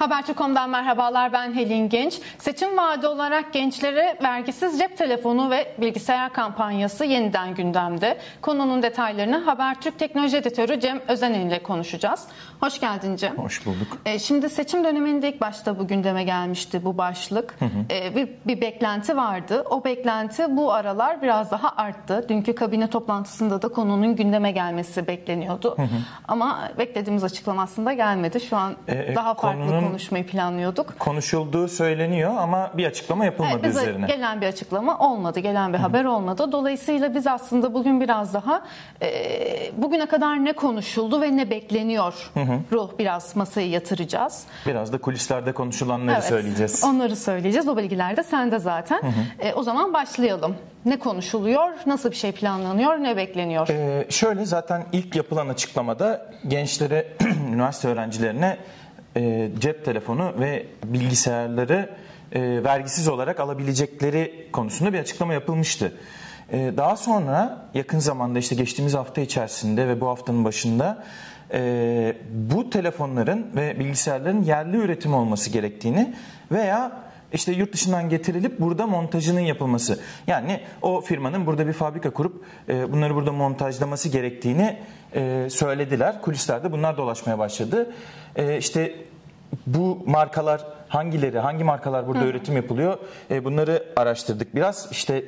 Habertürk.com'dan merhabalar, ben Helin Genç. Seçim vaadi olarak gençlere vergisiz cep telefonu ve bilgisayar kampanyası yeniden gündemde. Konunun detaylarını Habertürk teknoloji editörü Cem Özenen ile konuşacağız. Hoş geldin Cem. Hoş bulduk. Şimdi seçim döneminde ilk başta bu gündeme gelmişti bu başlık. Bir beklenti vardı. O beklenti bu aralar biraz daha arttı. Dünkü kabine toplantısında da konunun gündeme gelmesi bekleniyordu. Ama beklediğimiz açıklama aslında gelmedi. Şu an daha farklı konuşmayı planlıyorduk. Konuşulduğu söyleniyor ama bir açıklama yapılmadı üzerine. Gelen bir açıklama olmadı. Gelen bir haber olmadı. Dolayısıyla biz aslında bugün biraz daha bugüne kadar ne konuşuldu ve ne bekleniyor biraz masaya yatıracağız. Biraz da kulislerde konuşulanları söyleyeceğiz. Onları söyleyeceğiz. O bilgiler de sende zaten. O zaman başlayalım. Ne konuşuluyor? Nasıl bir şey planlanıyor? Ne bekleniyor? Şöyle, zaten ilk yapılan açıklamada gençlere, üniversite öğrencilerine cep telefonu ve bilgisayarları vergisiz olarak alabilecekleri konusunda bir açıklama yapılmıştı. Daha sonra yakın zamanda, işte geçtiğimiz hafta içerisinde ve bu haftanın başında bu telefonların ve bilgisayarların yerli üretimi olması gerektiğini veya işte yurt dışından getirilip burada montajının yapılması, yani o firmanın burada bir fabrika kurup bunları burada montajlaması gerektiğini söylediler. Kulislerde bunlar dolaşmaya başladı. İşte bu markalar hangileri, hangi markalar burada üretim yapılıyor, bunları araştırdık biraz. İşte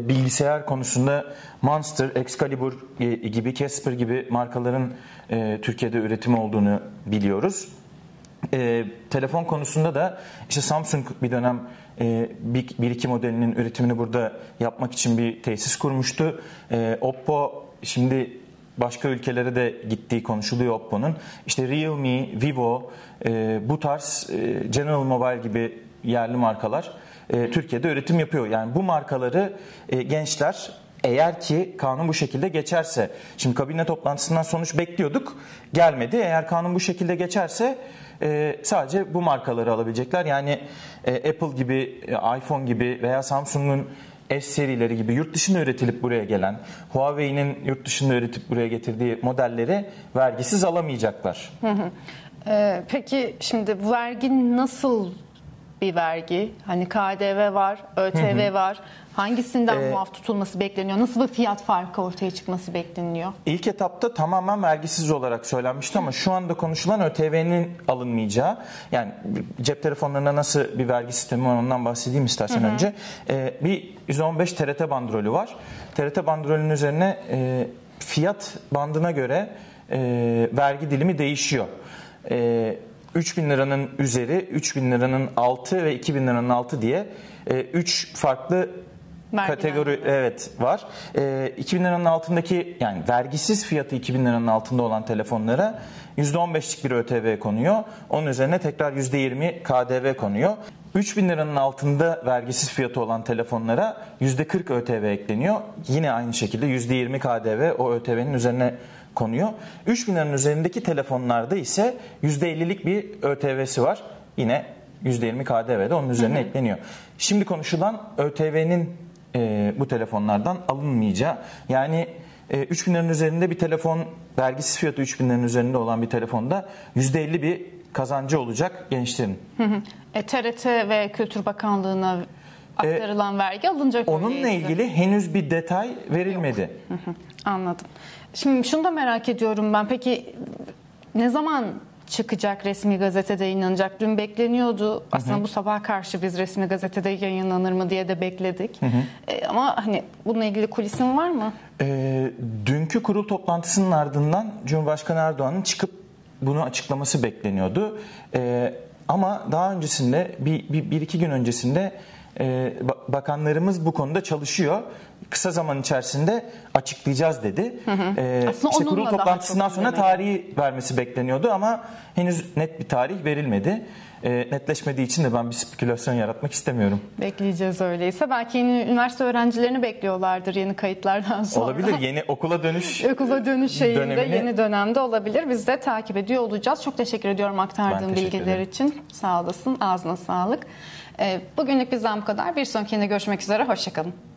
bilgisayar konusunda Monster, Excalibur gibi, Casper gibi markaların Türkiye'de üretimi olduğunu biliyoruz. Telefon konusunda da işte Samsung bir dönem bir iki modelinin üretimini burada yapmak için bir tesis kurmuştu. Oppo şimdi başka ülkelere de gittiği konuşuluyor Oppo'nun. İşte Realme, Vivo, bu tarz General Mobile gibi yerli markalar Türkiye'de üretim yapıyor. Yani bu markaları gençler, eğer ki kanun bu şekilde geçerse, şimdi kabine toplantısından sonuç bekliyorduk, gelmedi. Eğer kanun bu şekilde geçerse sadece bu markaları alabilecekler. Yani Apple gibi, iPhone gibi veya Samsung'un S serileri gibi yurt dışında üretilip buraya gelen, Huawei'nin yurt dışında üretip buraya getirdiği modelleri vergisiz alamayacaklar. Peki şimdi bu vergi nasıl bir vergi? Hani KDV var, ÖTV var. Hangisinden muaf tutulması bekleniyor? Nasıl bir fiyat farkı ortaya çıkması bekleniyor? İlk etapta tamamen vergisiz olarak söylenmişti ama şu anda konuşulan ÖTV'nin alınmayacağı. Yani cep telefonlarına nasıl bir vergi sistemi var, ondan bahsedeyim istersen önce. Bir 115 TRT bandrolü var. TRT bandrolünün üzerine fiyat bandına göre vergi dilimi değişiyor. 3.000 liranın üzeri, 3.000 liranın altı ve 2.000 liranın altı diye 3 farklı kategori var. 2.000 liranın altındaki, yani vergisiz fiyatı 2.000 liranın altında olan telefonlara %15'lik bir ÖTV konuyor. Onun üzerine tekrar %20 KDV konuyor. 3.000 liranın altında vergisiz fiyatı olan telefonlara %40 ÖTV ekleniyor. Yine aynı şekilde %20 KDV o ÖTV'nin üzerine konuyor. 3.000 liranın üzerindeki telefonlarda ise %50'lik bir ÖTV'si var. Yine %20 KDV de onun üzerine ekleniyor. Şimdi konuşulan ÖTV'nin bu telefonlardan alınmayacağı, yani 3.000 liranın üzerinde bir telefon, vergisiz fiyatı 3.000 liranın üzerinde olan bir telefonda %50 bir kazancı olacak gençlerin. TRT ve Kültür Bakanlığı'na aktarılan vergi alınacak. Onunla ilgili henüz bir detay verilmedi. Anladım. Şimdi şunu da merak ediyorum ben. Peki ne zaman çıkacak, resmi gazetede yayınlanacak? Dün bekleniyordu. Aslında bu sabah karşı biz resmi gazetede yayınlanır mı diye de bekledik. Ama hani bununla ilgili kulisin var mı? Dünkü kurul toplantısının ardından Cumhurbaşkanı Erdoğan'ın çıkıp bunu açıklaması bekleniyordu. Ama daha öncesinde, bir iki gün öncesinde bakanlarımız bu konuda çalışıyor. Kısa zaman içerisinde açıklayacağız dedi. İşte kurul toplantısından sonra tarihi vermesi bekleniyordu ama henüz net bir tarih verilmedi. Netleşmediği için de ben bir spekülasyon yaratmak istemiyorum. Bekleyeceğiz öyleyse. Belki yeni üniversite öğrencilerini bekliyorlardır yeni kayıtlardan sonra. Olabilir. Yeni okula dönüş yeni dönemde olabilir. Biz de takip ediyor olacağız. Çok teşekkür ediyorum aktardığın bilgiler için. Sağ olasın. Ağzına sağlık. Bugünlük bizden bu kadar. Bir sonrakinde görüşmek üzere. Hoşçakalın.